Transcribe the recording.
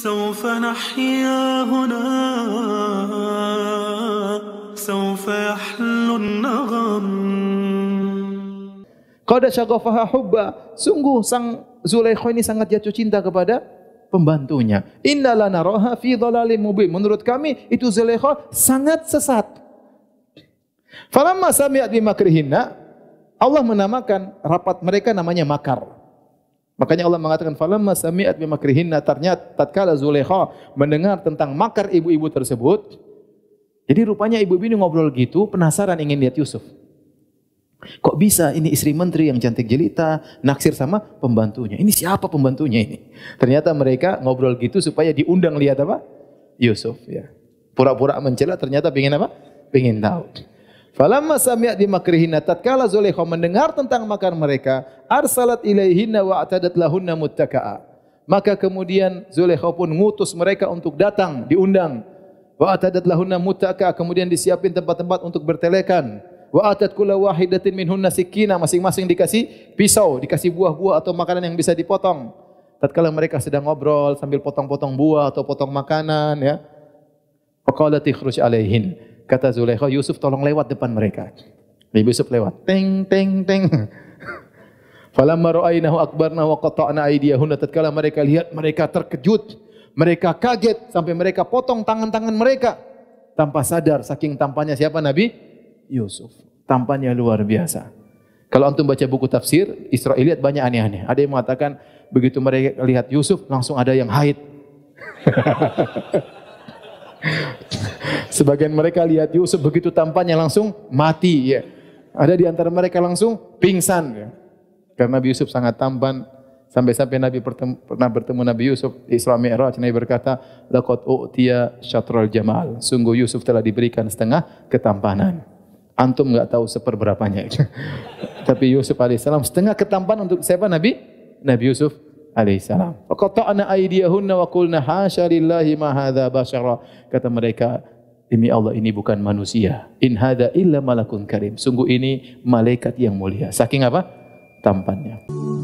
سوف نحيا هنا سوف يحل النغم قد شغفها حبا. Sungguh sang Zulaikha ini sangat jatuh cinta kepada pembantunya. Inna lanaraha fi dhalalim mubin. Menurut kami itu Zulaikha sangat sesat. Falamma sami'at bimakrihinna, Allah menamakan rapat mereka namanya makar. Makanya Allah mengatakan falamma sami'at bimakrihinna, tatkala Zulaikha mendengar tentang makar ibu-ibu tersebut. Jadi rupanya ibu-ibu ini ngobrol gitu, penasaran ingin lihat Yusuf. Kok bisa ini istri menteri yang cantik jelita naksir sama pembantunya? Ini siapa pembantunya ini? Ternyata mereka ngobrol gitu supaya diundang lihat apa? Yusuf ya. Pura-pura mencela ternyata pengin apa? Pengin tahu. Falamma sami'at bimakrihinna, tatkala Zulaikha mendengar tentang makar mereka, arsalat ilaihinna wa atadat lahunna muttaka'a. Maka kemudian Zulaikha pun ngutus mereka untuk datang, diundang. Wa atadat lahunna muttaka'a, kemudian disiapin tempat-tempat untuk bertelekan. Wa atat kullu wahidatin minhunna sikina, masing-masing dikasih pisau, dikasih buah-buah atau makanan yang bisa dipotong. Tatkala mereka sedang ngobrol sambil potong-potong buah atau potong makanan ya. Faqalat ikhruj alaihin. Kata Zulaikha, Yusuf tolong lewat depan mereka. Nabi Yusuf lewat. Teng teng teng. Falamma ra'ainahu akbarnahu wa qata'na aydiyahunna, tatkala mereka lihat mereka terkejut, mereka kaget sampai mereka potong tangan-tangan mereka tanpa sadar saking tampannya siapa Nabi Yusuf. Tampannya luar biasa. Kalau antum baca buku tafsir, Israiliyat banyak aneh-aneh. Ada yang mengatakan begitu mereka lihat Yusuf langsung ada yang haid. Sebagian mereka lihat Yusuf begitu tampannya langsung mati. Ya. Ada di antara mereka langsung pingsan. Ya. Karena Nabi Yusuf sangat tampan. Sampai-sampai Nabi pernah bertemu Nabi Yusuf di Isra Mi'raj, Nabi berkata, "Laqad u'tiya syatral jamal." Sungguh Yusuf telah diberikan setengah ketampanan. Antum enggak tahu seperberapanya. Tapi Yusuf alaihissalam setengah ketampanan untuk siapa Nabi? Nabi Yusuf alaihissalam. Qata'na aydiyahunna wa qulna hasya lillahi ma hadza basyara. Kata mereka, demi Allah ini bukan manusia. In hadza illa malakun karim. Sungguh ini malaikat yang mulia. Saking apa? Tampannya.